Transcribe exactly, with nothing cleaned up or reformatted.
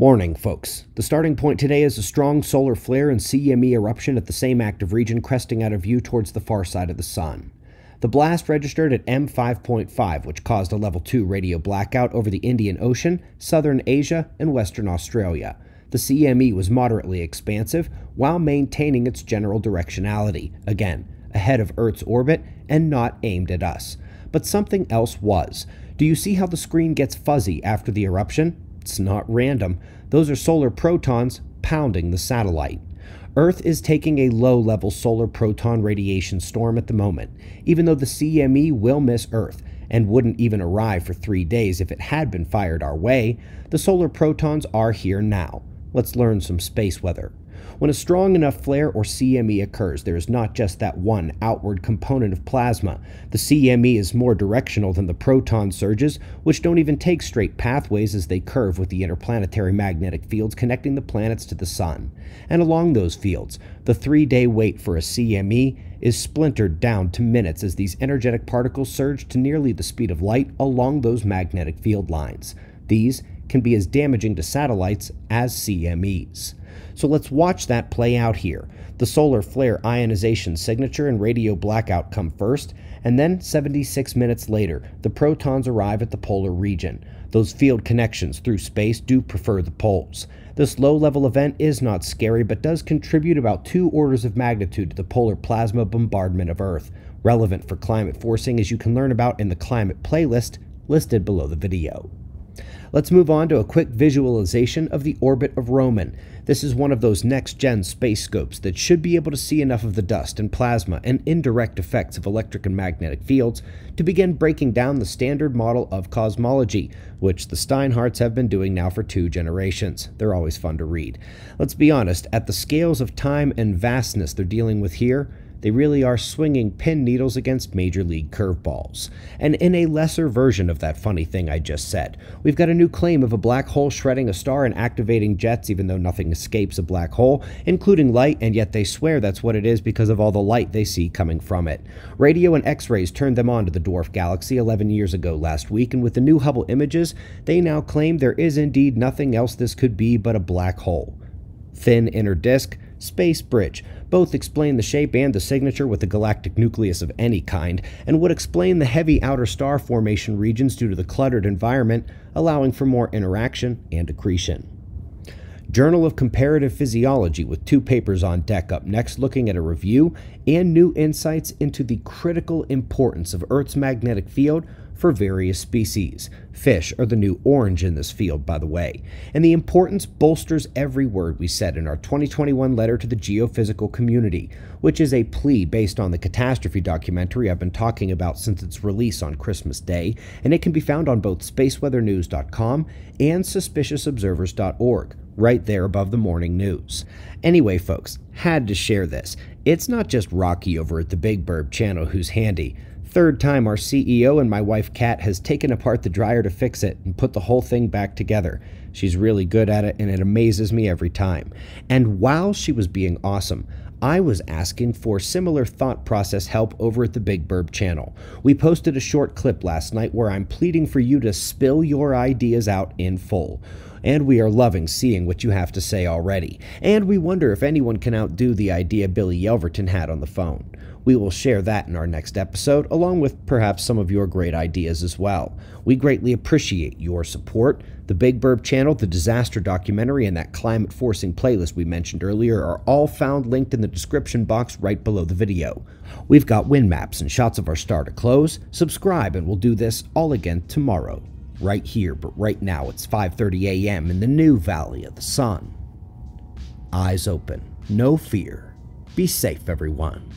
Morning, folks. The starting point today is a strong solar flare and C M E eruption at the same active region cresting out of view towards the far side of the sun. The blast registered at M five point five, which caused a level two radio blackout over the Indian Ocean, southern Asia, and western Australia. The C M E was moderately expansive while maintaining its general directionality, again, ahead of Earth's orbit and not aimed at us. But something else was. Do you see how the screen gets fuzzy after the eruption? It's not random. Those are solar protons pounding the satellite. Earth is taking a low-level solar proton radiation storm at the moment, even though the C M E will miss Earth and wouldn't even arrive for three days if it had been fired our way. The solar protons are here now. Let's learn some space weather. When a strong enough flare or C M E occurs, there is not just that one outward component of plasma. The C M E is more directional than the proton surges, which don't even take straight pathways as they curve with the interplanetary magnetic fields connecting the planets to the sun. And along those fields, the three-day wait for a C M E is splintered down to minutes as these energetic particles surge to nearly the speed of light along those magnetic field lines. These can be as damaging to satellites as C M Es. So let's watch that play out here. The solar flare ionization signature and radio blackout come first, and then seventy-six minutes later, the protons arrive at the polar region. Those field connections through space do prefer the poles. This low-level event is not scary, but does contribute about two orders of magnitude to the polar plasma bombardment of Earth, relevant for climate forcing, as you can learn about in the climate playlist listed below the video. Let's move on to a quick visualization of the orbit of Roman. This is one of those next-gen space scopes that should be able to see enough of the dust and plasma and indirect effects of electric and magnetic fields to begin breaking down the standard model of cosmology, which the Steinhardts have been doing now for two generations. They're always fun to read. Let's be honest, at the scales of time and vastness they're dealing with here, they really are swinging pin needles against major league curveballs. And in a lesser version of that funny thing I just said, we've got a new claim of a black hole shredding a star and activating jets even though nothing escapes a black hole, including light, and yet they swear that's what it is because of all the light they see coming from it. Radio and X-rays turned them on to the dwarf galaxy eleven years ago last week, and with the new Hubble images, they now claim there is indeed nothing else this could be but a black hole. Thin inner disk, space bridge, both explain the shape and the signature with a galactic nucleus of any kind, and would explain the heavy outer star formation regions due to the cluttered environment, allowing for more interaction and accretion. Journal of Comparative Physiology, with two papers on deck up next, looking at a review and new insights into the critical importance of Earth's magnetic field for various species. Fish are the new orange in this field, by the way. And the importance bolsters every word we said in our twenty twenty-one letter to the geophysical community, which is a plea based on the catastrophe documentary I've been talking about since its release on Christmas Day, and it can be found on both space weather news dot com and suspicious observers dot org. Right there above the morning news. Anyway, folks, had to share this. It's not just Rocky over at the Big Burb channel who's handy. Third time our C E O and my wife Kat has taken apart the dryer to fix it and put the whole thing back together. She's really good at it, and it amazes me every time. And while she was being awesome, I was asking for similar thought process help over at the Big Burb channel. We posted a short clip last night where I'm pleading for you to spill your ideas out in full. And we are loving seeing what you have to say already. And we wonder if anyone can outdo the idea Billy Yelverton had on the phone. We will share that in our next episode, along with perhaps some of your great ideas as well. We greatly appreciate your support. The Big Burb channel, the disaster documentary, and that climate forcing playlist we mentioned earlier are all found linked in the description box right below the video. We've got wind maps and shots of our star to close. Subscribe, and we'll do this all again tomorrow. Right here, but right now it's five thirty a m in the new Valley of the Sun. Eyes open, no fear. Be safe, everyone.